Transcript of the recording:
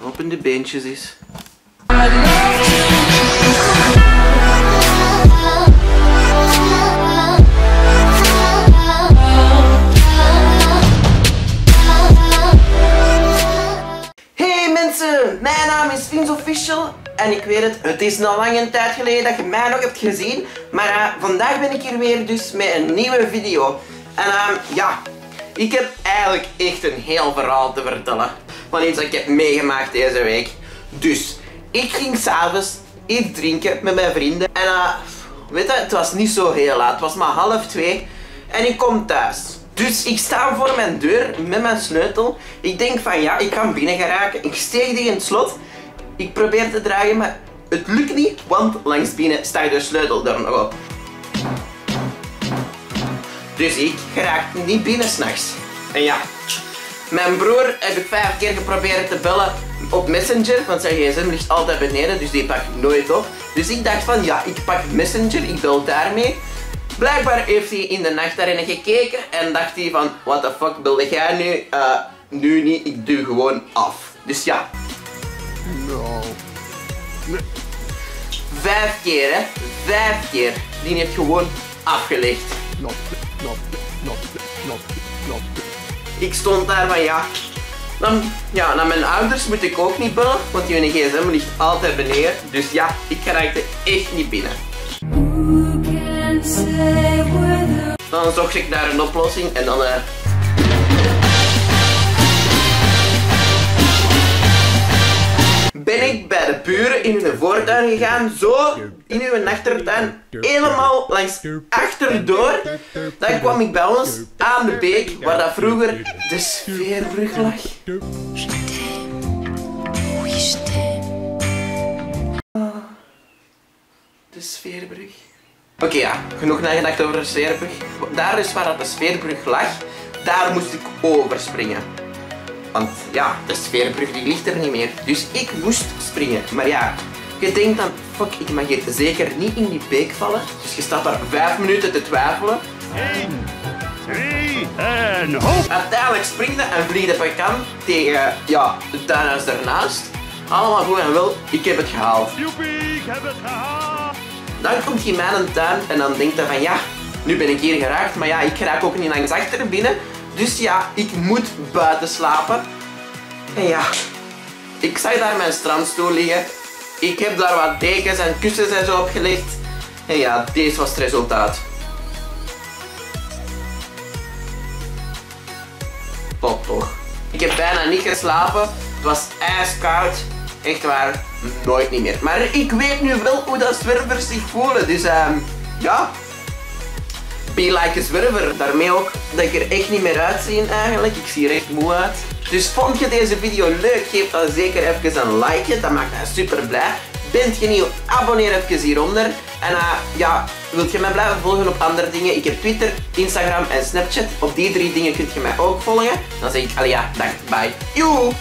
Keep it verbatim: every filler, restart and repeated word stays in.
Open the benches. Hey mensen, mijn naam is Vince Official. En ik weet het, het is nog lang een tijd geleden dat je mij nog hebt gezien. Maar uh, vandaag ben ik hier weer dus met een nieuwe video. En uh, ja, ik heb eigenlijk echt een heel verhaal te vertellen. Van iets dat ik heb meegemaakt deze week. Dus, ik ging s'avonds iets drinken met mijn vrienden. En uh, weet je, het was niet zo heel laat. Het was maar half twee. En ik kom thuis. Dus ik sta voor mijn deur met mijn sleutel. Ik denk van ja, ik kan binnen geraken. Ik steek die in het slot. Ik probeer te draaien, maar het lukt niet, want langs binnen staat de sleutel er nog op. Dus ik geraak niet binnen s'nachts. En ja, mijn broer heb ik vijf keer geprobeerd te bellen op Messenger, want zijn gsm ligt altijd beneden, dus die pak ik nooit op. Dus ik dacht van ja, ik pak Messenger, ik bel daarmee. Blijkbaar heeft hij in de nacht daarin gekeken en dacht hij van, what the fuck, bel jij nu? Uh, nu niet, ik duw gewoon af. Dus ja. No. Nee. Vijf keer, hè? Vijf keer. Die heeft gewoon afgelegd. Not, not, not, not, not. Ik stond daar van ja. Dan, ja, naar mijn ouders moet ik ook niet bellen, want hun gsm ligt altijd beneden. Dus ja, ik raakte echt niet binnen. Dan zocht ik naar een oplossing en dan. Uh, Ben ik bij de buren in hun voortuin gegaan, zo in hun achtertuin, helemaal langs achterdoor. Dan kwam ik bij ons aan de beek, waar dat vroeger de sfeerbrug lag. De sfeerbrug. Oké, okay, ja, genoeg nagedacht over de sfeerbrug. Daar is waar de sfeerbrug lag, daar moest ik overspringen. Want ja, de sfeerbrug die ligt er niet meer. Dus ik moest springen. Maar ja, je denkt dan, fuck, ik mag hier zeker niet in die beek vallen. Dus je staat daar vijf minuten te twijfelen. Eén, twee en hop! Uiteindelijk springde en vliegde van kant tegen, ja, het tuinhuis daarnaast. Allemaal goed en wel, ik heb het gehaald. Joepie, ik heb het gehaald! Dan komt hij mij in een tuin en dan denkt hij van, ja, nu ben ik hier geraakt. Maar ja, ik raak ook niet langs achter binnen. Dus ja, ik moet buiten slapen. En ja, ik zag daar mijn strandstoel liggen. Ik heb daar wat dekens en kussens en zo opgelegd. En ja, dit was het resultaat. Top toch. Ik heb bijna niet geslapen. Het was ijskoud. Echt waar, nooit niet meer. Maar ik weet nu wel hoe dat zwervers zich voelen. Dus uh, ja. Be like a zwerver. Daarmee ook dat ik er echt niet meer uitzie eigenlijk. Ik zie er echt moe uit. Dus vond je deze video leuk? Geef dan zeker even een like. Dat maakt mij super blij. Bent je nieuw? Abonneer even hieronder. En uh, ja, wilt je mij blijven volgen op andere dingen? Ik heb Twitter, Instagram en Snapchat. Op die drie dingen kun je mij ook volgen. Dan zeg ik, allee ja, dag, bye, joe!